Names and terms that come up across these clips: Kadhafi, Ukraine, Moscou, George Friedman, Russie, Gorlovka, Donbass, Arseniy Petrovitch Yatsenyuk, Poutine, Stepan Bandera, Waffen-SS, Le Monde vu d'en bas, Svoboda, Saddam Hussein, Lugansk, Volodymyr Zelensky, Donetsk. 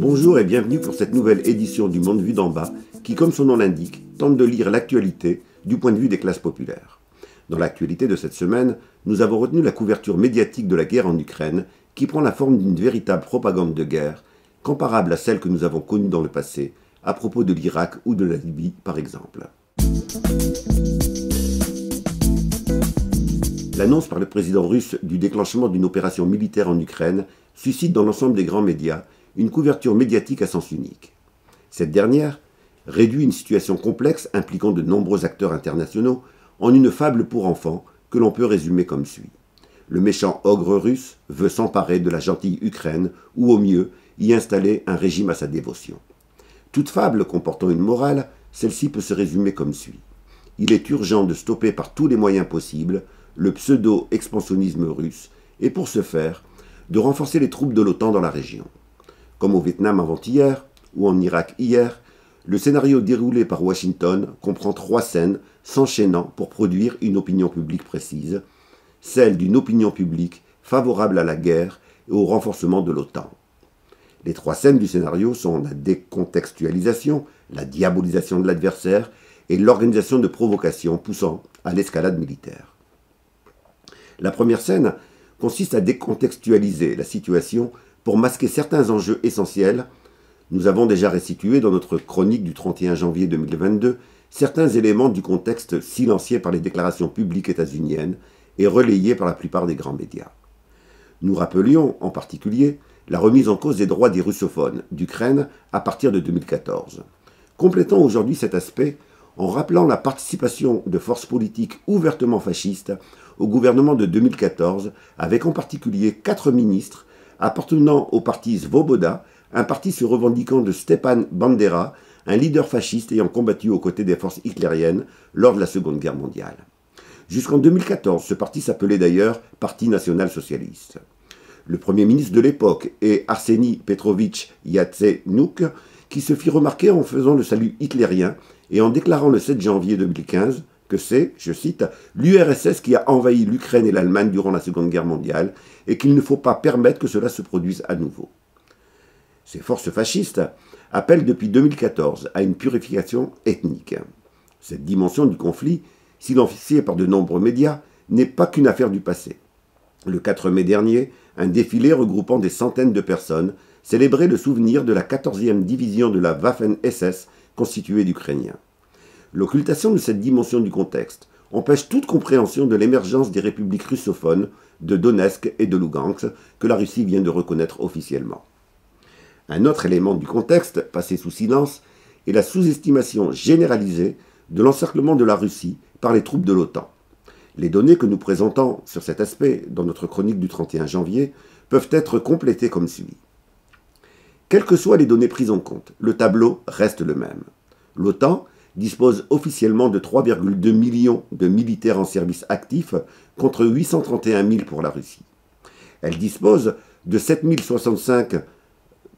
Bonjour et bienvenue pour cette nouvelle édition du Monde vu d'en bas qui, comme son nom l'indique, tente de lire l'actualité du point de vue des classes populaires. Dans l'actualité de cette semaine, nous avons retenu la couverture médiatique de la guerre en Ukraine qui prend la forme d'une véritable propagande de guerre comparable à celle que nous avons connue dans le passé à propos de l'Irak ou de la Libye par exemple. L'annonce par le président russe du déclenchement d'une opération militaire en Ukraine suscite dans l'ensemble des grands médias une couverture médiatique à sens unique. Cette dernière réduit une situation complexe impliquant de nombreux acteurs internationaux en une fable pour enfants que l'on peut résumer comme suit. Le méchant ogre russe veut s'emparer de la gentille Ukraine ou au mieux y installer un régime à sa dévotion. Toute fable comportant une morale, celle-ci peut se résumer comme suit. Il est urgent de stopper par tous les moyens possibles le pseudo-expansionnisme russe, et pour ce faire, de renforcer les troupes de l'OTAN dans la région. Comme au Vietnam avant-hier, ou en Irak hier, le scénario déroulé par Washington comprend trois scènes s'enchaînant pour produire une opinion publique précise, celle d'une opinion publique favorable à la guerre et au renforcement de l'OTAN. Les trois scènes du scénario sont la décontextualisation, la diabolisation de l'adversaire et l'organisation de provocations poussant à l'escalade militaire. La première scène consiste à décontextualiser la situation pour masquer certains enjeux essentiels. Nous avons déjà restitué dans notre chronique du 31 janvier 2022 certains éléments du contexte silencié par les déclarations publiques états-uniennes et relayés par la plupart des grands médias. Nous rappelions en particulier la remise en cause des droits des russophones d'Ukraine à partir de 2014. Complétons aujourd'hui cet aspect en rappelant la participation de forces politiques ouvertement fascistes au gouvernement de 2014, avec en particulier 4 ministres appartenant au parti Svoboda, un parti se revendiquant de Stepan Bandera, un leader fasciste ayant combattu aux côtés des forces hitlériennes lors de la Seconde Guerre mondiale. Jusqu'en 2014, ce parti s'appelait d'ailleurs Parti national-socialiste. Le premier ministre de l'époque est Arseniy Petrovitch Yatsenyuk, qui se fit remarquer en faisant le salut hitlérien et en déclarant le 7 janvier 2015 que c'est, je cite, « l'URSS qui a envahi l'Ukraine et l'Allemagne durant la Seconde Guerre mondiale et qu'il ne faut pas permettre que cela se produise à nouveau ». Ces forces fascistes appellent depuis 2014 à une purification ethnique. Cette dimension du conflit, silenciée par de nombreux médias, n'est pas qu'une affaire du passé. Le 4 mai dernier, un défilé regroupant des centaines de personnes célébrait le souvenir de la 14e division de la Waffen-SS constituée d'Ukrainiens. L'occultation de cette dimension du contexte empêche toute compréhension de l'émergence des républiques russophones de Donetsk et de Lugansk que la Russie vient de reconnaître officiellement. Un autre élément du contexte, passé sous silence, est la sous-estimation généralisée de l'encerclement de la Russie par les troupes de l'OTAN. Les données que nous présentons sur cet aspect dans notre chronique du 31 janvier peuvent être complétées comme suit. Quelles que soient les données prises en compte, le tableau reste le même. L'OTAN dispose officiellement de 3,2 millions de militaires en service actif contre 831 000 pour la Russie. Elle dispose de 7065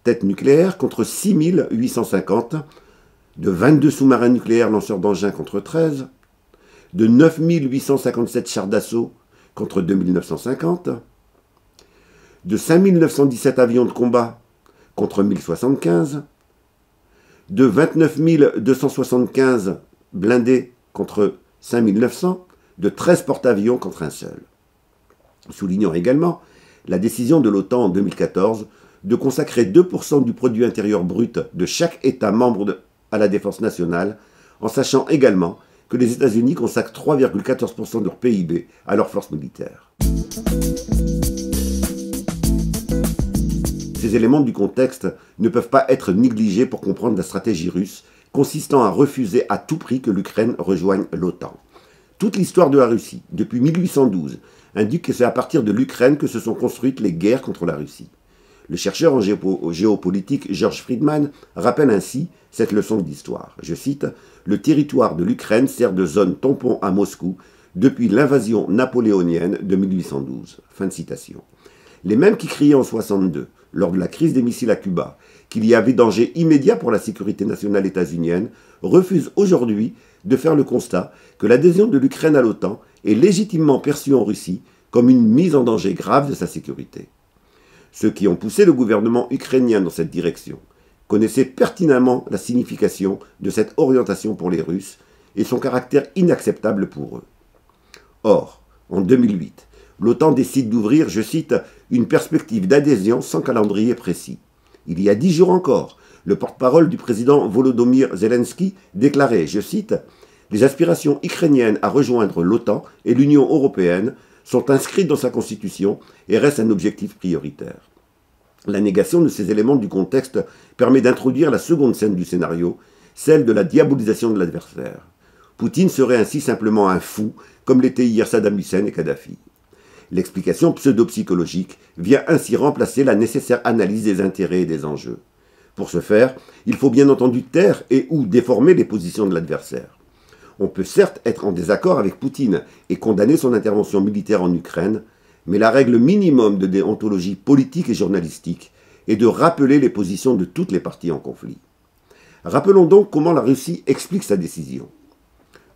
têtes nucléaires contre 6850, de 22 sous-marins nucléaires lanceurs d'engins contre 13, de 9857 chars d'assaut contre 2950, de 5917 avions de combat contre 1075, de 29 275 blindés contre 5 900, de 13 porte-avions contre un seul. Soulignons également la décision de l'OTAN en 2014 de consacrer 2% du produit intérieur brut de chaque État membre à la défense nationale, en sachant également que les États-Unis consacrent 3,14% de leur PIB à leurs forces militaires. Ces éléments du contexte ne peuvent pas être négligés pour comprendre la stratégie russe, consistant à refuser à tout prix que l'Ukraine rejoigne l'OTAN. Toute l'histoire de la Russie, depuis 1812, indique que c'est à partir de l'Ukraine que se sont construites les guerres contre la Russie. Le chercheur en géopolitique George Friedman rappelle ainsi cette leçon d'histoire. Je cite « Le territoire de l'Ukraine sert de zone tampon à Moscou depuis l'invasion napoléonienne de 1812. » Fin de citation. Les mêmes qui criaient en 1962, lors de la crise des missiles à Cuba, qu'il y avait danger immédiat pour la sécurité nationale états-unienne, refusent aujourd'hui de faire le constat que l'adhésion de l'Ukraine à l'OTAN est légitimement perçue en Russie comme une mise en danger grave de sa sécurité. Ceux qui ont poussé le gouvernement ukrainien dans cette direction connaissaient pertinemment la signification de cette orientation pour les Russes et son caractère inacceptable pour eux. Or, en 2008, l'OTAN décide d'ouvrir, je cite, « une perspective d'adhésion sans calendrier précis ». Il y a 10 jours encore, le porte-parole du président Volodymyr Zelensky déclarait, je cite, « Les aspirations ukrainiennes à rejoindre l'OTAN et l'Union européenne sont inscrites dans sa constitution et restent un objectif prioritaire ». La négation de ces éléments du contexte permet d'introduire la seconde scène du scénario, celle de la diabolisation de l'adversaire. Poutine serait ainsi simplement un fou, comme l'étaient hier Saddam Hussein et Kadhafi. L'explication pseudo-psychologique vient ainsi remplacer la nécessaire analyse des intérêts et des enjeux. Pour ce faire, il faut bien entendu taire et ou déformer les positions de l'adversaire. On peut certes être en désaccord avec Poutine et condamner son intervention militaire en Ukraine, mais la règle minimum de déontologie politique et journalistique est de rappeler les positions de toutes les parties en conflit. Rappelons donc comment la Russie explique sa décision.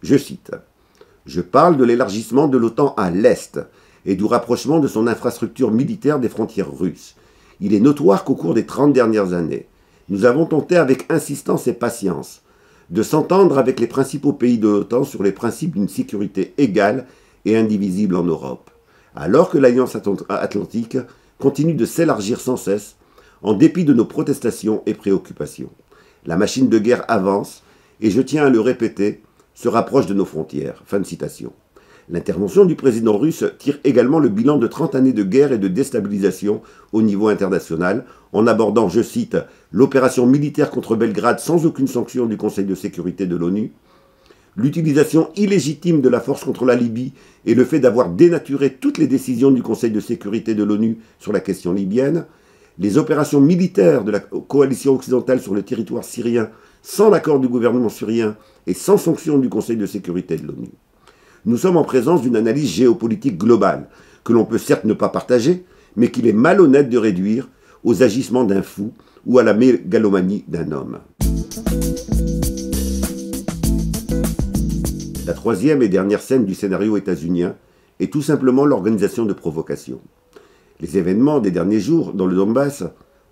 Je cite « Je parle de l'élargissement de l'OTAN à l'Est et du rapprochement de son infrastructure militaire des frontières russes. Il est notoire qu'au cours des 30 dernières années, nous avons tenté avec insistance et patience de s'entendre avec les principaux pays de l'OTAN sur les principes d'une sécurité égale et indivisible en Europe. Alors que l'Alliance Atlantique continue de s'élargir sans cesse, en dépit de nos protestations et préoccupations. La machine de guerre avance, et je tiens à le répéter, se rapproche de nos frontières. » Fin de citation. L'intervention du président russe tire également le bilan de 30 années de guerre et de déstabilisation au niveau international, en abordant, je cite, « l'opération militaire contre Belgrade sans aucune sanction du Conseil de sécurité de l'ONU », l'utilisation illégitime de la force contre la Libye et le fait d'avoir dénaturé toutes les décisions du Conseil de sécurité de l'ONU sur la question libyenne, les opérations militaires de la coalition occidentale sur le territoire syrien sans l'accord du gouvernement syrien et sans sanction du Conseil de sécurité de l'ONU. Nous sommes en présence d'une analyse géopolitique globale, que l'on peut certes ne pas partager, mais qu'il est malhonnête de réduire aux agissements d'un fou ou à la mégalomanie d'un homme. La troisième et dernière scène du scénario états-unien est tout simplement l'organisation de provocations. Les événements des derniers jours dans le Donbass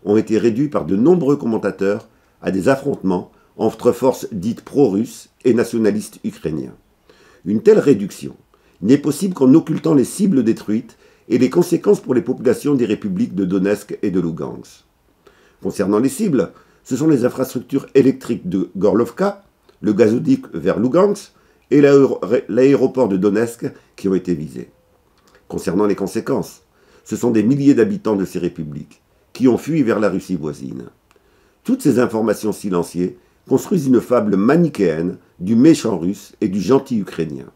ont été réduits par de nombreux commentateurs à des affrontements entre forces dites pro-russes et nationalistes ukrainiens. Une telle réduction n'est possible qu'en occultant les cibles détruites et les conséquences pour les populations des républiques de Donetsk et de Lugansk. Concernant les cibles, ce sont les infrastructures électriques de Gorlovka, le gazoduc vers Lugansk, et l'aéroport de Donetsk qui ont été visés. Concernant les conséquences, ce sont des milliers d'habitants de ces républiques qui ont fui vers la Russie voisine. Toutes ces informations silenciées construisent une fable manichéenne du méchant russe et du gentil ukrainien.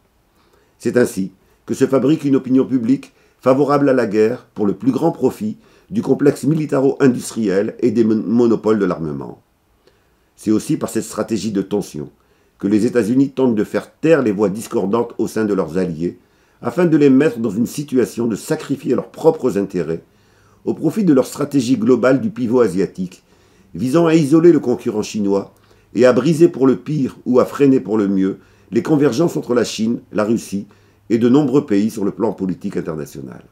C'est ainsi que se fabrique une opinion publique favorable à la guerre pour le plus grand profit du complexe militaro-industriel et des monopoles de l'armement. C'est aussi par cette stratégie de tension que les États-Unis tentent de faire taire les voix discordantes au sein de leurs alliés, afin de les mettre dans une situation de sacrifier leurs propres intérêts, au profit de leur stratégie globale du pivot asiatique, visant à isoler le concurrent chinois et à briser pour le pire ou à freiner pour le mieux les convergences entre la Chine, la Russie et de nombreux pays sur le plan politique international.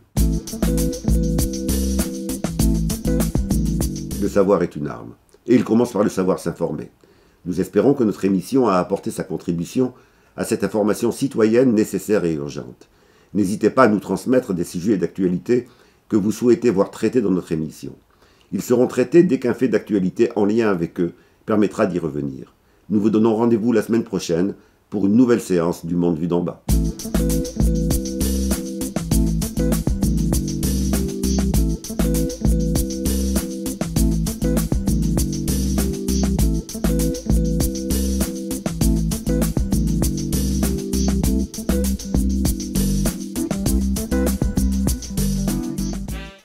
Le savoir est une arme, et il commence par le savoir s'informer. Nous espérons que notre émission a apporté sa contribution à cette information citoyenne nécessaire et urgente. N'hésitez pas à nous transmettre des sujets d'actualité que vous souhaitez voir traités dans notre émission. Ils seront traités dès qu'un fait d'actualité en lien avec eux permettra d'y revenir. Nous vous donnons rendez-vous la semaine prochaine pour une nouvelle séance du Monde vu d'en bas.